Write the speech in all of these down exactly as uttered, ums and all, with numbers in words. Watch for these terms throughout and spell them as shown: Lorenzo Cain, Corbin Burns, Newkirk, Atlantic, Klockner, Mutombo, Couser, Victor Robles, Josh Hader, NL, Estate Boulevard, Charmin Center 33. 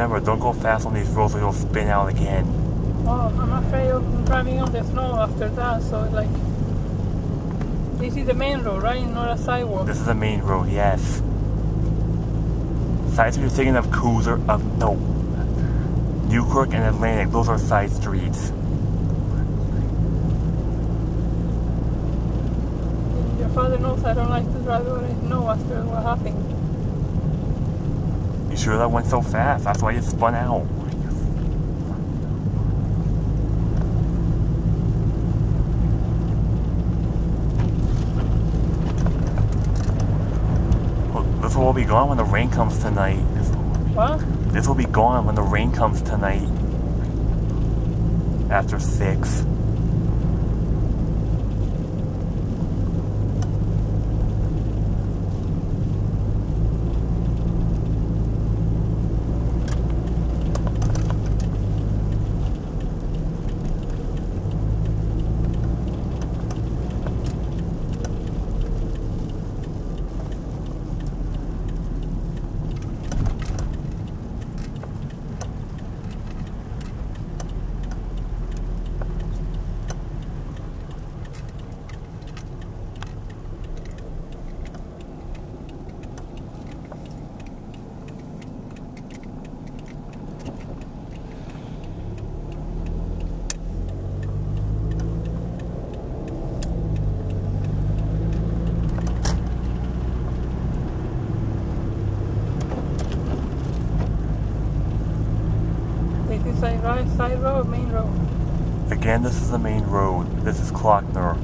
Remember, don't go fast on these roads or you'll spin out again. Oh, I'm afraid of driving on the snow after that, so like... This is the main road, right? Not a sidewalk. This is the main road, yes. Side streets taking up Couser, up, no. Newkirk and Atlantic, those are side streets. Your father knows I don't like to drive over the snow after what happened. You sure that went so fast? That's why you spun out. Well, this will all be gone when the rain comes tonight. What? This will be gone when the rain comes tonight. After six. Side road, side road, main road. Again, this is the main road. This is Klockner.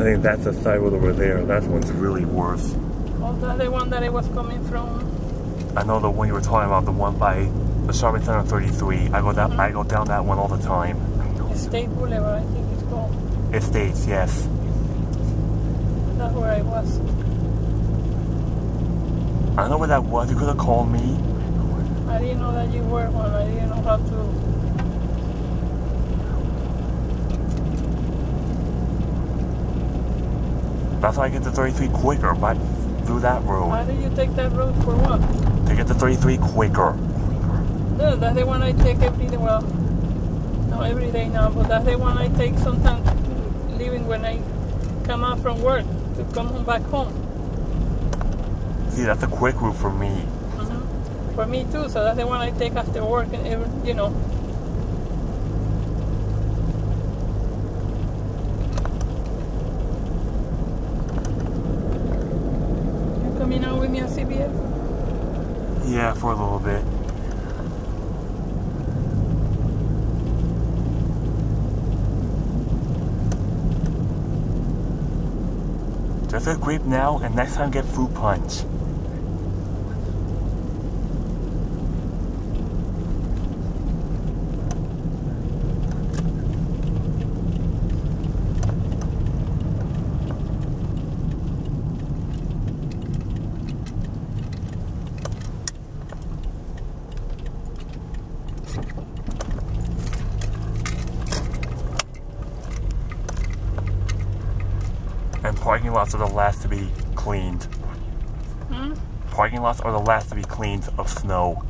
I think that's the side road over there. That one's really worse. Oh, the other one that I was coming from. I know the one you were talking about, the one by the Charmin Center thirty-three. I go that mm-hmm. I go down that one all the time. Estate Boulevard, I think it's called. Estates, yes. That's where I was. I don't know where that was. You could have called me. I didn't know that you were one. I didn't know how to. That's how I get to thirty-three quicker, but through that road. Why do you take that road for what? To get to thirty-three quicker. No, that's the one I take every day. Well, not every day now, but that's the one I take sometimes leaving when I come out from work to come home back home. See, that's a quick route for me. Mm-hmm. For me too, so that's the one I take after work and every, you know. Yeah, for a little bit. Just a grape now, and next time get fruit punch. And parking lots are the last to be cleaned. Hmm? Parking lots are the last to be cleaned of snow.